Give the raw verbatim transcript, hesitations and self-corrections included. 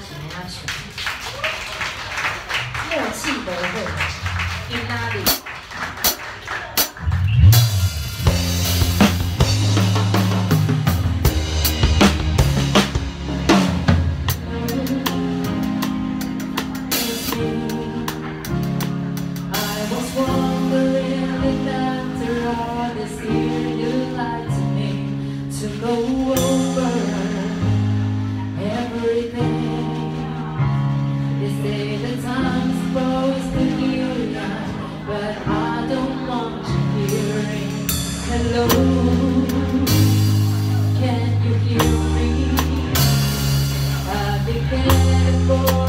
全安全，默契维护，英拉里。 Can you hear me? I